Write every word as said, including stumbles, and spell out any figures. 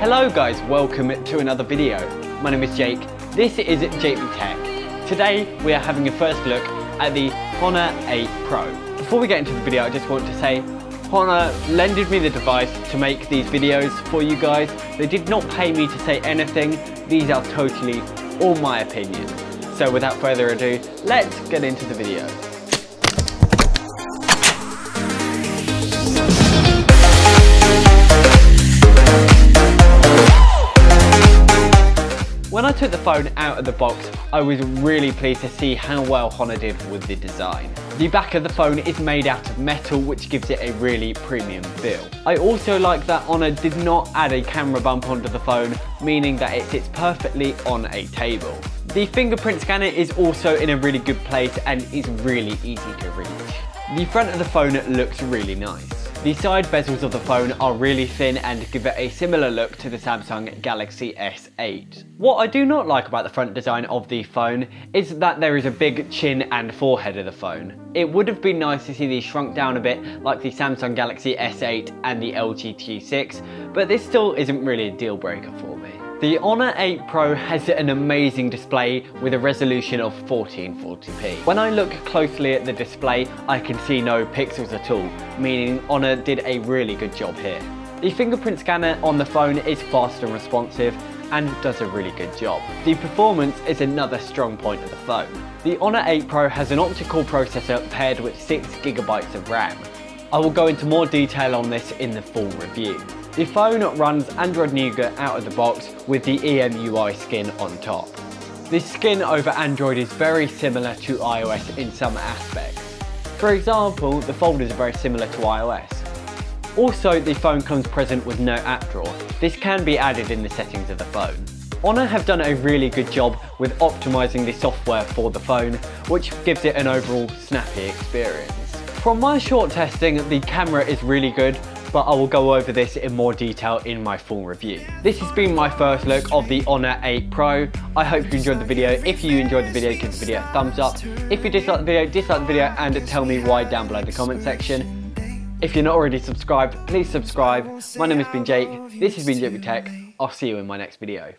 Hello guys, welcome to another video. My name is Jake, this is JakeBtech. Today we are having a first look at the Honor eight Pro. Before we get into the video, I just want to say Honor lended me the device to make these videos for you guys. They did not pay me to say anything. These are totally all my opinions. So without further ado, let's get into the video. When I took the phone out of the box, I was really pleased to see how well Honor did with the design. The back of the phone is made out of metal, which gives it a really premium feel. I also like that Honor did not add a camera bump onto the phone, meaning that it sits perfectly on a table. The fingerprint scanner is also in a really good place and is really easy to reach. The front of the phone looks really nice. The side bezels of the phone are really thin and give it a similar look to the Samsung Galaxy S eight. What I do not like about the front design of the phone is that there is a big chin and forehead of the phone. It would have been nice to see these shrunk down a bit like the Samsung Galaxy S eight and the L G G six, but this still isn't really a deal breaker for me. The Honor eight Pro has an amazing display with a resolution of fourteen forty p. When I look closely at the display, I can see no pixels at all, meaning Honor did a really good job here. The fingerprint scanner on the phone is fast and responsive and does a really good job. The performance is another strong point of the phone. The Honor eight Pro has an optical processor paired with six gigabytes of RAM. I will go into more detail on this in the full review. The phone runs Android Nougat out of the box with the E M U I skin on top. This skin over Android is very similar to iOS in some aspects. For example, the folders are very similar to iOS. Also, the phone comes present with no app drawer. This can be added in the settings of the phone. Honor have done a really good job with optimizing the software for the phone, which gives it an overall snappy experience. From my short testing, the camera is really good, but I will go over this in more detail in my full review. This has been my first look of the Honor eight Pro. I hope you enjoyed the video. If you enjoyed the video, give the video a thumbs up. If you disliked the video, dislike the video and tell me why down below in the comment section. If you're not already subscribed, please subscribe. My name has been Jake, this has been JakeBtech. I'll see you in my next video.